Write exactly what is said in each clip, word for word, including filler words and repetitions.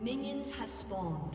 Minions have spawned.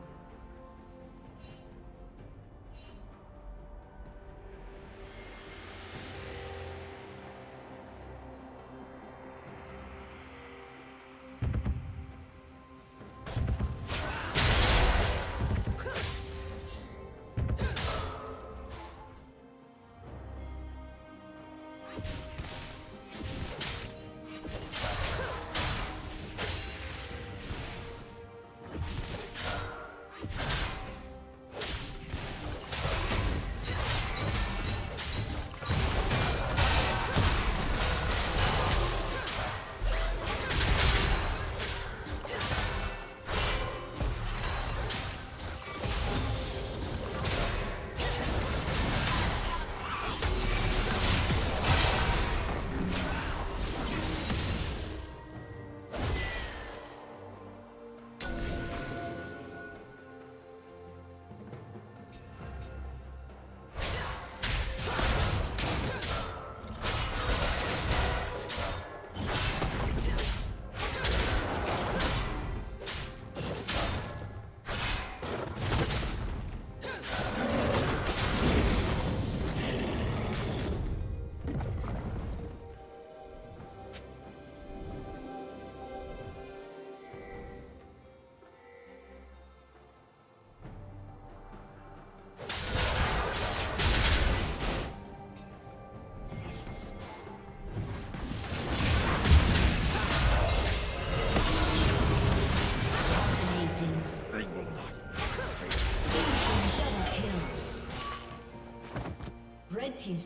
Team's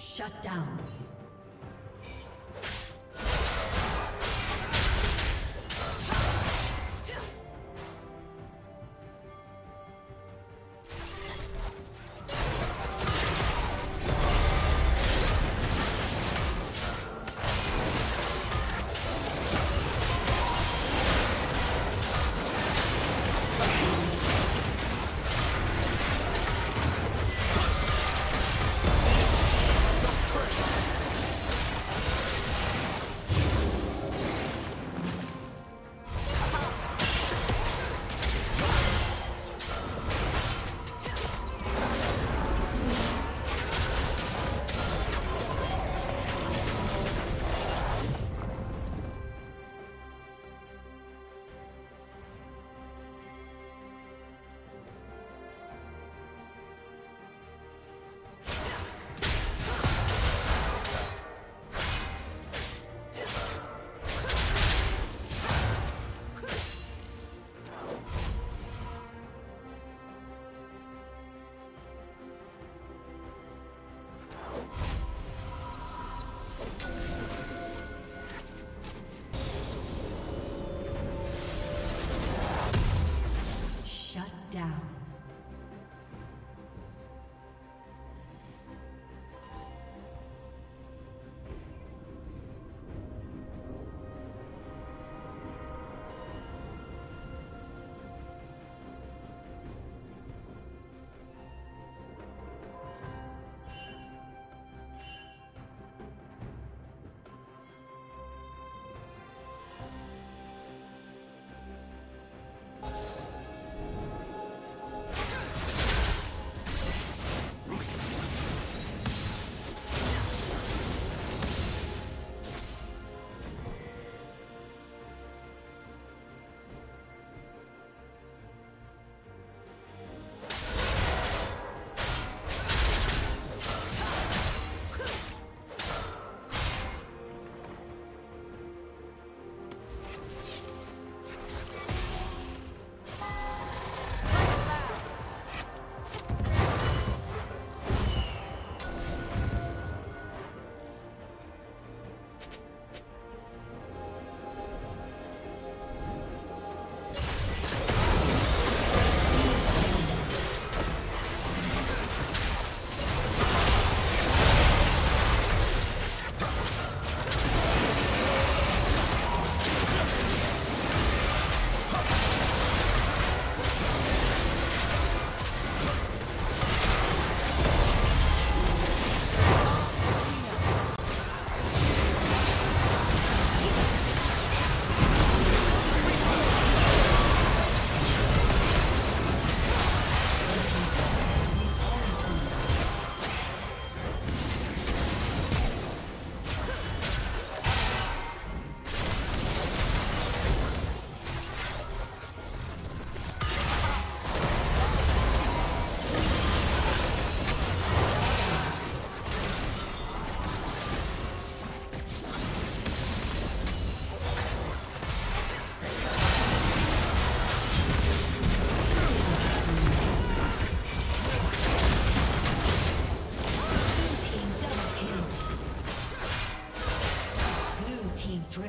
Shut down.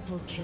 Double kill.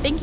Thank